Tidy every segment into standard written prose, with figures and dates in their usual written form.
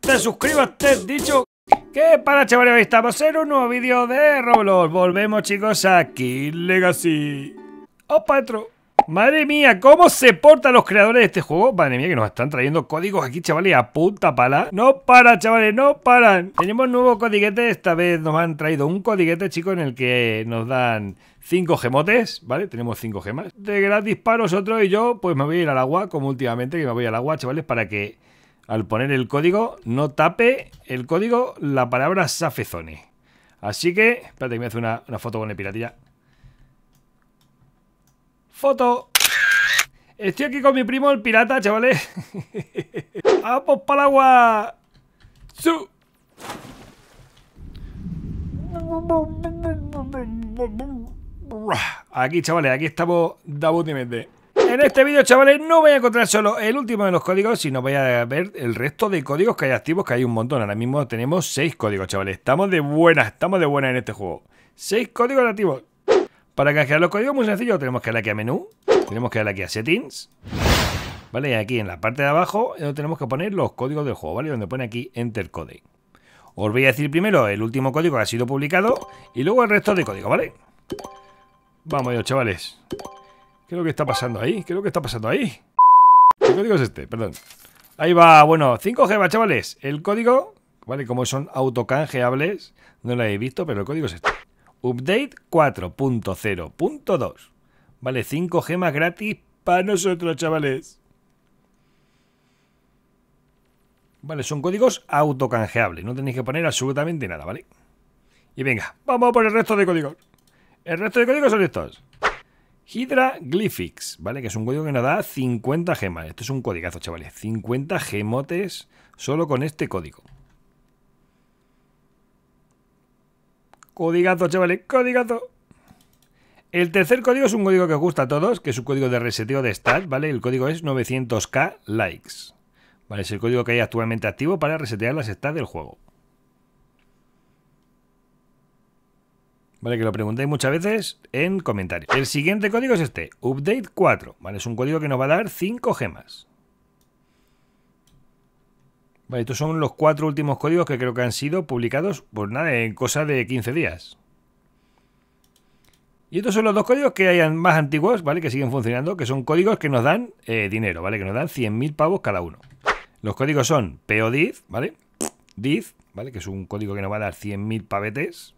te suscribas, te he dicho. ¿Qué para, chavales? Hoy estamos en un nuevo vídeo de Roblox. Volvemos, chicos, a King Legacy. ¡Opa, dentro! Madre mía, cómo se portan los creadores de este juego. Madre mía, que nos están trayendo códigos aquí, chavales, a punta pala. No paran, chavales, no paran. Tenemos nuevo codiguete. Esta vez nos han traído un codiguete, chicos, en el que nos dan 5 gemotes, ¿vale? Tenemos 5 gemas de gratis para vosotros. Y yo, pues me voy a ir al agua, como últimamente, que me voy al agua, chavales, para que al poner el código no tape el código la palabra SAFEZONE. Así que, espérate que me hace una foto con el piratilla. ¡Foto! Estoy aquí con mi primo el pirata, chavales. ¡Vamos para el agua! ¡Su! Aquí, chavales, aquí estamos debutamente. En este vídeo, chavales, no voy a encontrar solo el último de los códigos, sino voy a ver el resto de códigos que hay activos, que hay un montón. Ahora mismo tenemos 6 códigos, chavales. Estamos de buena en este juego. 6 códigos activos. Para canjear los códigos, muy sencillo, tenemos que darle aquí a menú, tenemos que darle aquí a settings, ¿vale? Y aquí en la parte de abajo tenemos que poner los códigos del juego, ¿vale? Donde pone aquí Enter Code. Os voy a decir primero el último código que ha sido publicado y luego el resto de códigos, ¿vale? Vamos, chavales. ¿Qué es lo que está pasando ahí? ¿Qué es lo que está pasando ahí? ¿Qué código es este? Perdón. Ahí va, bueno, 5 gemas, chavales. El código, ¿vale? Como son autocanjeables, no lo habéis visto, pero el código es este. Update 4.0.2. Vale, 5 gemas gratis para nosotros, chavales. Vale, son códigos autocanjeables. No tenéis que poner absolutamente nada, ¿vale? Y venga, vamos por el resto de códigos. El resto de códigos son estos. HydraGlyphics, ¿vale? Que es un código que nos da 50 gemas. Esto es un codigazo, chavales. 50 gemotes solo con este código. Codigazo, chavales, codigazo. El tercer código es un código que os gusta a todos, que es un código de reseteo de stats, ¿vale? El código es 900k likes. Vale, es el código que hay actualmente activo para resetear las stats del juego. Vale, que lo preguntáis muchas veces en comentarios. El siguiente código es este, Update 4, ¿vale? Es un código que nos va a dar 5 gemas. Vale, estos son los 4 últimos códigos que creo que han sido publicados por nada, en cosa de 15 días. Y estos son los 2 códigos que hayan más antiguos, ¿vale? Que siguen funcionando, que son códigos que nos dan dinero, ¿vale? Que nos dan 100.000 pavos cada uno. Los códigos son Peodiz, ¿vale? Diz, ¿vale? Que es un código que nos va a dar 100.000 pavetes.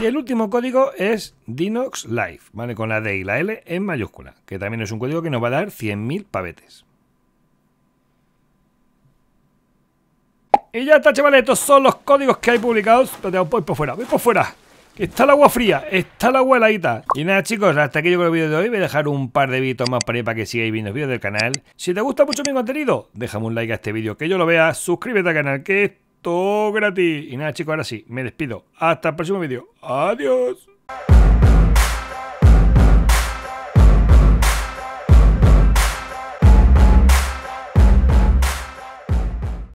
Y el último código es DinoxLive, ¿vale? Con la D y la L en mayúscula, que también es un código que nos va a dar 100.000 pavetes. Y ya está, chavales, estos son los códigos que hay publicados. Voy por fuera, voy por fuera. Que está el agua fría, está el agua heladita. Y nada, chicos, hasta aquí yo con el vídeo de hoy. Voy a dejar un par de vídeos más por ahí para que sigáis viendo los vídeos del canal. Si te gusta mucho mi contenido, déjame un like a este vídeo, que yo lo vea. Suscríbete al canal, que es todo gratis. Y nada, chicos, ahora sí, me despido. Hasta el próximo vídeo. Adiós.